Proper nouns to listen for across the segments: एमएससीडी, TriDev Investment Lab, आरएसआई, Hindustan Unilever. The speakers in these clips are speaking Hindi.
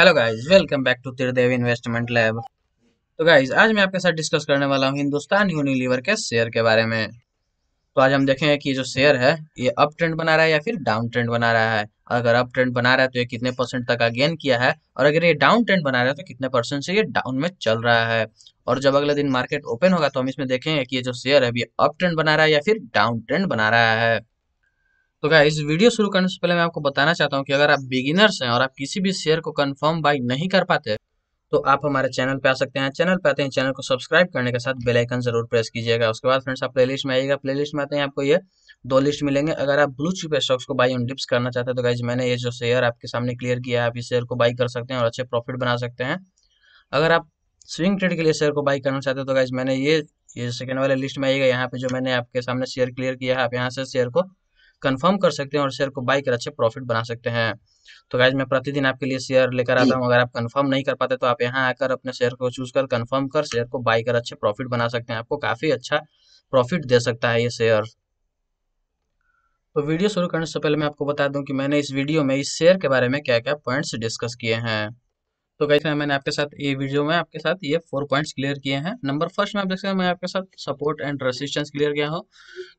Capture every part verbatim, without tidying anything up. Hello guys, welcome back to Tridev investment lab. तो गाइस, आज मैं आपके साथ डिस्कस करने वाला हूं हिंदुस्तान यूनिलीवर के शेयर के बारे में। तो आज हम देखेंगे कि जो शेयर है ये अप ट्रेंड बना रहा है या फिर डाउन ट्रेंड बना रहा है। अगर अप ट्रेंड बना रहा है तो ये कितने परसेंट तक का गेन किया है, और अगर ये डाउन ट्रेंड बना रहा है तो कितने परसेंट से ये डाउन में चल रहा है। और जब अगले दिन मार्केट ओपन होगा तो हम इसमें देखेंगे कि ये जो शेयर है ये अप ट्रेंड बना रहा है या फिर डाउन ट्रेंड बना रहा है। तो गाइस, वीडियो शुरू करने से पहले मैं आपको बताना चाहता हूं कि अगर आप बिगिनर्स हैं और आप किसी भी शेयर को कंफर्म बाय नहीं कर पाते तो आप हमारे चैनल पे आ सकते हैं। चैनल पे आते हैं, चैनल को सब्सक्राइब करने के साथ बेल आइकन जरूर प्रेस कीजिएगा। उसके बाद फ्रेंड्स, आप प्ले लिस्ट में आइएगा। प्ले लिस्ट में आते हैं, आपको ये दो लिस्ट मिलेंगे। अगर आप ब्लू चिप स्टॉक्स को बाई ऑन डिप्स करना चाहते हैं तो गाइज मैंने ये जो शेयर आपके सामने क्लियर किया है, आप इस शेयर को बाई कर सकते हैं और अच्छे प्रॉफिट बना सकते हैं। अगर आप स्विंग ट्रेड के लिए शेयर को बाई करना चाहते हैं तो गाइज मैंने ये ये सेकेंड वाले लिस्ट में आइएगा। यहाँ पे जो मैंने आपके सामने शेयर क्लियर किया है, आप यहाँ से शेयर को कंफर्म कर सकते हैं और शेयर को बाई कर अच्छे प्रॉफिट बना सकते हैं। तो गाइज मैं प्रतिदिन आपके लिए शेयर लेकर आता हूं। अगर आप कंफर्म नहीं कर पाते तो आप यहां आकर अपने शेयर को चूज कर कंफर्म कर शेयर को बाई कर अच्छे प्रॉफिट बना सकते हैं। आपको काफी अच्छा प्रॉफिट दे सकता है ये शेयर। तो वीडियो शुरू करने से पहले मैं आपको बता दूं कि मैंने इस वीडियो में इस शेयर के बारे में क्या क्या पॉइंट्स डिस्कस किए हैं। तो गाइज मैंने आपके साथ ये वीडियो में आपके साथ ये फोर पॉइंट्स क्लियर किए हैं। नंबर फर्स्ट में आप देख सकते हैं, मैं आपके साथ सपोर्ट एंड रेसिस्टेंस क्लियर किया हो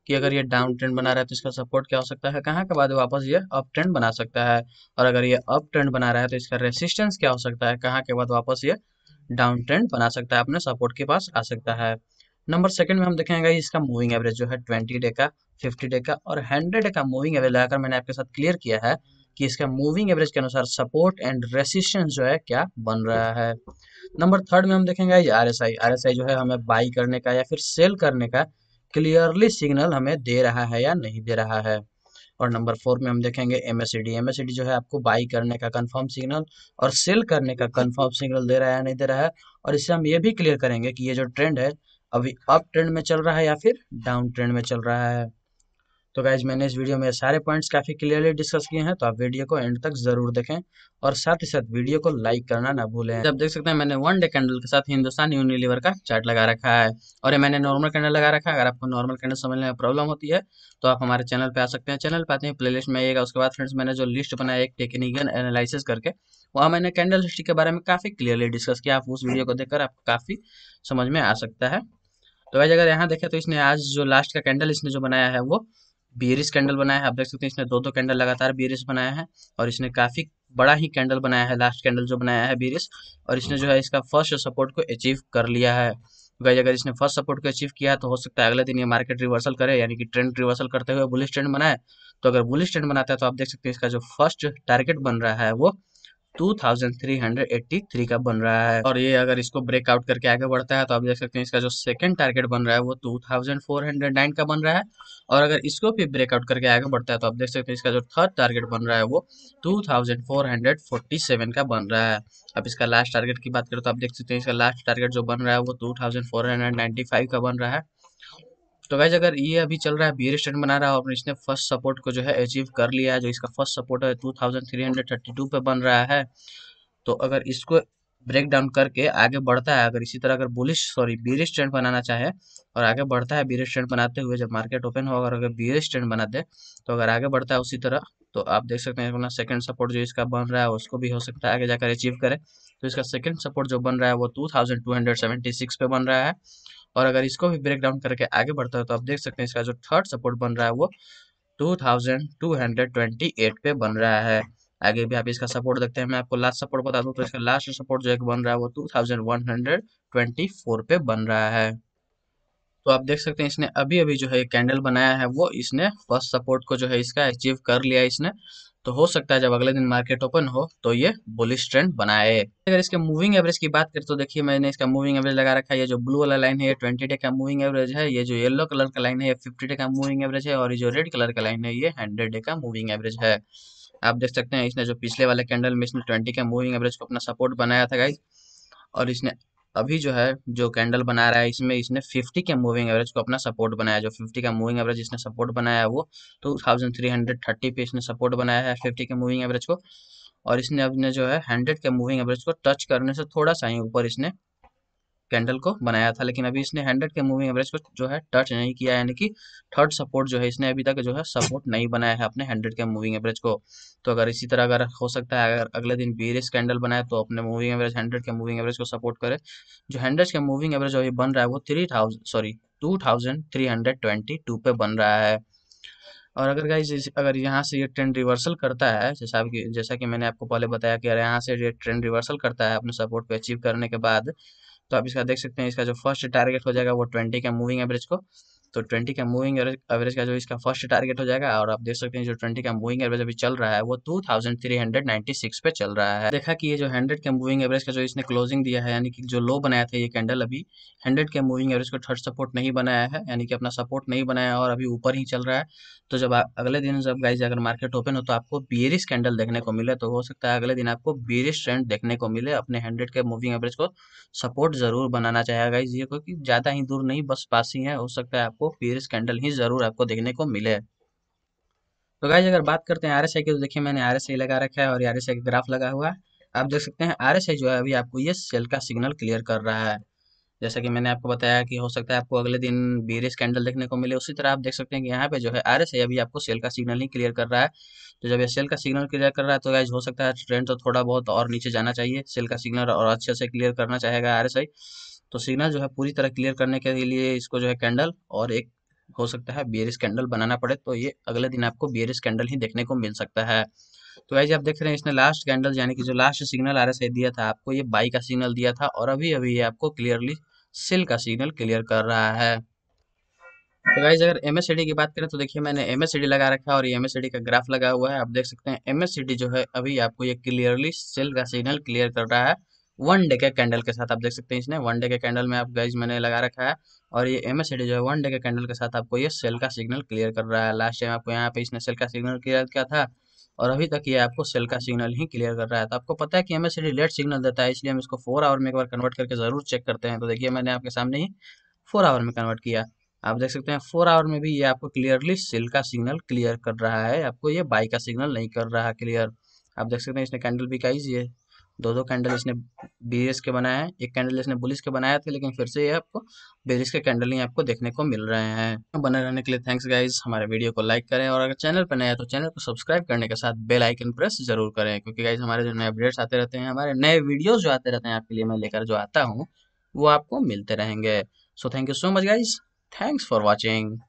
कि अगर ये डाउन ट्रेंड बना रहा है तो इसका सपोर्ट क्या हो सकता है, कहाँ के बाद वापस ये अप ट्रेंड बना सकता है, और अगर ये अप ट्रेंड बना रहा है तो इसका रेसिस्टेंस क्या हो सकता है, कहाँ के बाद वापस ये डाउन ट्रेंड बना सकता है, अपने सपोर्ट के पास आ सकता है। नंबर सेकंड में हम देखेंगे इसका मूविंग एवरेज जो है ट्वेंटी डे का, फिफ्टी डे का और हंड्रेड डे का मूविंग एवरेज लगाकर मैंने आपके साथ क्लियर किया है कि इसका मूविंग एवरेज के अनुसार सपोर्ट एंड रेसिस्टेंस जो है क्या बन रहा है। नंबर थर्ड में हम देखेंगे आरएसआई आरएसआई जो है हमें बाई करने का या फिर सेल करने का क्लियरली सिग्नल हमें दे रहा है या नहीं दे रहा है। और नंबर फोर में हम देखेंगे एमएससीडी एमएससीडी जो है आपको बाई करने का कंफर्म सिग्नल और सेल करने का कंफर्म सिग्नल दे रहा है या नहीं दे रहा है। और इससे हम ये भी क्लियर करेंगे कि ये जो ट्रेंड है अभी अप ट्रेंड में चल रहा है या फिर डाउन ट्रेंड में चल रहा है। तो गाइज मैंने इस वीडियो में सारे पॉइंट्स काफ़ी क्लियरली डिस्कस किए हैं, तो आप वीडियो को एंड तक जरूर देखें और साथ ही साथ वीडियो को लाइक करना ना भूलें। आप देख सकते हैं मैंने वन डे कैंडल के साथ हिंदुस्तान यूनिलीवर का चार्ट लगा रखा है और ये मैंने नॉर्मल कैंडल लगा रखा है। अगर आपको नॉर्मल कैंडल समझने में प्रॉब्लम होती है तो आप हमारे चैनल पर आ सकते हैं। चैनल पर आते हैं, प्ले लिस्ट में आइएगा। उसके बाद फ्रेंड्स, मैंने जो लिस्ट बनाया एक टेक्निकल एनालिसिस करके, वहाँ मैंने कैंडल हिस्ट्री के बारे में काफ़ी क्लियरली डिस्कस किया। आप उस वीडियो को देखकर आपको काफ़ी समझ में आ सकता है। तो गाइज अगर यहाँ देखें तो इसने आज जो लास्ट का कैंडल इसने जो बनाया है वो बीरिश कैंडल बनाया है। आप देख सकते हैं इसने दो दो कैंडल लगातार बीरिश बनाया है और इसने काफी बड़ा ही कैंडल बनाया है, लास्ट कैंडल जो बनाया है बीरिश, और इसने जो है इसका फर्स्ट सपोर्ट को अचीव कर लिया है। तो गाइस अगर इसने फर्स्ट सपोर्ट को अचीव किया तो हो सकता है अगले दिन ये मार्केट रिवर्सल करे, यानी कि ट्रेंड रिवर्सल करते हुए बुलिश ट्रेंड बनाए। तो अगर बुलिश ट्रेंड बनाता है तो आप देख सकते हैं इसका जो फर्स्ट टारगेट बन रहा है वो two thousand three hundred eighty three का बन रहा है, और ये अगर इसको ब्रेकआउट करके आगे बढ़ता है तो आप देख सकते हैं इसका जो सेकंड टारगेट बन रहा है वो two thousand four hundred nine का बन रहा है, और अगर इसको भी ब्रेकआउट करके आगे बढ़ता है तो आप देख सकते हैं इसका जो थर्ड टारगेट बन रहा है वो two thousand four hundred forty seven का बन रहा है। अब इसका लास्ट टारगेट की बात करें तो आप देख सकते हैं इसका लास्ट टारगेट जो बन रहा है वो two thousand four hundred ninety five का बन रहा है। तो गाइस अगर ये अभी चल रहा है बीयरिश ट्रेंड बना रहा है और इसने फर्स्ट सपोर्ट को जो है अचीव कर लिया है, जो इसका फर्स्ट सपोर्ट है two thousand three hundred thirty two पे बन रहा है, तो अगर इसको ब्रेक डाउन करके आगे बढ़ता है, अगर इसी तरह अगर बुलिश सॉरी बीयरिश ट्रेंड बनाना चाहे और आगे बढ़ता है बीयरिश ट्रेंड बनाते हुए, जब मार्केट ओपन होगा और अगर बीयरिश ट्रेंड बना दे तो अगर आगे बढ़ता है उसी तरह, तो आप देख सकते हैं अपना सेकंड सपोर्ट जो इसका बन रहा है उसको भी हो सकता है आगे जाकर अचीव करे। तो इसका सेकंड सपोर्ट जो बन रहा है वो two thousand two hundred seventy six पे बन रहा है, और अगर इसको भी ब्रेक डाउन करके आगे बढ़ता है तो आप देख सकते हैं इसका जो थर्ड सपोर्ट बन रहा है वो two thousand two hundred twenty eight पे बन रहा है। आगे भी आप इसका सपोर्ट देखते हैं। मैं आपको लास्ट सपोर्ट बता दूं तो इसका लास्ट सपोर्ट जो एक बन रहा है वो two thousand one hundred twenty four पे बन रहा है। तो आप देख सकते हैं इसने अभी अभी जो है कैंडल बनाया है वो इसने फर्स्ट सपोर्ट को जो है इसका अचीव कर लिया इसने। तो हो सकता है जब अगले दिन मार्केट ओपन हो तो ये बुलिश ट्रेंड बनाए। अगर इसके मूविंग एवरेज की बात करें तो देखिए मैंने इसका मूविंग एवरेज लगा रखा है। ये जो ब्लू वाला लाइन है ये ट्वेंटी डे का मूविंग एवरेज है, ये जो येलो कलर का लाइन है ये फिफ्टी डे का मूविंग एवरेज है, और ये जो रेड कलर का लाइन है ये हंड्रेड डे का मूविंग एवरेज है। आप देख सकते हैं इसने जो पिछले वाले कैंडल में इसने ट्वेंटी का मूविंग एवरेज को अपना सपोर्ट बनाया था गाइज, और इसने अभी जो है जो कैंडल बना रहा है इसमें इसने फिफ्टी के मूविंग एवरेज को अपना सपोर्ट बनाया। जो फिफ्टी का मूविंग एवरेज इसने सपोर्ट बनाया है वो two thousand three hundred thirty पे इसने सपोर्ट बनाया है फिफ्टी के मूविंग एवरेज को, और इसने अपने जो है हंड्रेड के मूविंग एवरेज को टच करने से थोड़ा सा ही ऊपर इसने कैंडल को बनाया था, लेकिन अभी इसने हंड्रेड के मूविंग एवरेज को जो है टच नहीं किया है, यानी कि थर्ड सपोर्ट जो है इसने अभी तक जो है सपोर्ट नहीं बनाया है अपने हंड्रेड के मूविंग एवरेज को। तो अगर इसी तरह अगर हो सकता है अगर अगले दिन बेरिश कैंडल बनाए तो अपने मूविंग एवरेज हंड्रेड के मूविंग एवरेज को सपोर्ट करे। जो हंड्रेड के मूविंग एवरेज अभी बन रहा है वो three thousand sorry two thousand three hundred twenty two पे बन रहा है। और अगर गाइस अगर यहाँ से ये ट्रेंड रिवर्सल करता है, जैसा कि जैसा कि मैंने आपको पहले बताया कि अगर यहाँ से ये ट्रेंड रिवर्सल करता है अपने सपोर्ट पे अचीव करने के बाद, तो आप इसका देख सकते हैं इसका जो फर्स्ट टारगेट हो जाएगा वो ट्वेंटी के मूविंग एवरेज को, तो ट्वेंटी के मूविंग एवरेज का जो इसका फर्स्ट टारगेट हो जाएगा। और आप देख सकते हैं जो ट्वेंटी का मूविंग एवरेज अभी चल रहा है वो two thousand three hundred ninety six पे चल रहा है। देखा कि ये जो हंड्रेड के मूविंग एवरेज का जो इसने क्लोजिंग दिया है, यानी कि जो लो बनाया था ये कैंडल, अभी हंड्रेड के मूविंग एवरेज को थर्ड सपोर्ट नहीं बनाया है, यानी कि अपना सपोर्ट नहीं बनाया और अभी ऊपर ही चल रहा है। तो जब अगले दिन जब गाइज अगर मार्केट ओपन हो तो आपको बेयरिश कैंडल देखने को मिले, तो हो सकता है अगले दिन आपको बेयरिश ट्रेंड देखने को मिले। अपने हंड्रेड के मूविंग एवरेज को सपोर्ट जरूर बनाना चाहिए गाइज, ये क्योंकि ज्यादा ही दूर नहीं, बस पास ही है, हो सकता है आपको बेयरिश कैंडल ही जरूर आपको देखने को मिले। तो गाइज अगर बात करते हैं आरएसआई की, तो देखिए मैंने आरएसआई लगा रखा है और आरएसआई का ग्राफ लगा हुआ है। आप देख सकते हैं आरएसआई जो है अभी आपको ये सेल का सिग्नल क्लियर कर रहा है। जैसा कि मैंने आपको बताया कि हो सकता है आपको अगले दिन बेयरिश कैंडल देखने को मिले, उसी तरह आप देख सकते हैं कि यहाँ पे जो है आरएसआई अभी आपको सेल का सिग्नल ही क्लियर कर रहा है। तो जब ये सेल का सिग्नल क्लियर कर रहा है तो गाइज हो सकता है ट्रेंड तो थोड़ा बहुत और नीचे जाना चाहिए, सेल का सिग्नल और अच्छे से क्लियर करना चाहेगा आरएसआई। तो सिग्नल जो है पूरी तरह क्लियर करने के लिए इसको जो है कैंडल और एक हो सकता है बेयरिश कैंडल बनाना पड़े, तो ये अगले दिन आपको बेयरिश कैंडल ही देखने को मिल सकता है। तो गाइस आप देख रहे हैं इसने लास्ट कैंडल यानी कि जो लास्ट सिग्नल आरएसआई दिया था आपको ये बाई का सिग्नल दिया था, और अभी अभी ये आपको क्लियरली सेल का सिग्नल क्लियर कर रहा है। तो गाइस अगर एमएससीडी की बात करें तो देखिए मैंने एमएससीडी लगा रखा है और ये एमएससीडी का ग्राफ लगा हुआ है। आप देख सकते हैं एमएससीडी जो है अभी आपको ये क्लियरली सेल का सिग्नल क्लियर कर रहा है वन डे के कैंडल के साथ। आप देख सकते हैं इसने वन डे के कैंडल में आप गाइज मैंने लगा रखा है और ये एमएससीडी जो है वन डे के कैंडल के साथ आपको ये सेल का सिग्नल क्लियर कर रहा है। लास्ट टाइम आपको यहाँ पे इसने सेल का सिग्नल क्लियर किया था और अभी तक ये आपको सेल का सिग्नल ही क्लियर कर रहा है। तो आपको पता है कि एमएससीडी लेट सिग्नल देता है, इसलिए हम इसको फोर आवर में एक बार कन्वर्ट करके जरूर चेक करते हैं। तो देखिए मैंने आपके सामने ही फोर आवर में कन्वर्ट किया, आप देख सकते हैं फोर आवर में भी ये आपको क्लियरली सेल का सिग्नल क्लियर कर रहा है, आपको ये बाई का सिग्नल नहीं कर रहा क्लियर। आप देख सकते हैं इसने कैंडल भी गाइज ये दो दो कैंडल इसने बेयरिश के बनाए हैं, एक कैंडल इसने बुलिश के बनाए थे, लेकिन फिर से ये आपको बेयरिश के कैंडल ही आपको देखने को मिल रहे हैं। बने रहने के लिए थैंक्स गाइज। हमारे वीडियो को लाइक करें और अगर चैनल पर नए हैं तो चैनल को सब्सक्राइब करने के साथ बेल आइकन प्रेस जरूर करें, क्योंकि गाइज हमारे जो नए अपडेट्स आते रहते हैं, हमारे नए वीडियोज जो आते रहते हैं आपके लिए मैं लेकर जो आता हूँ वो आपको मिलते रहेंगे। So thank you so much guys, thanks for watching.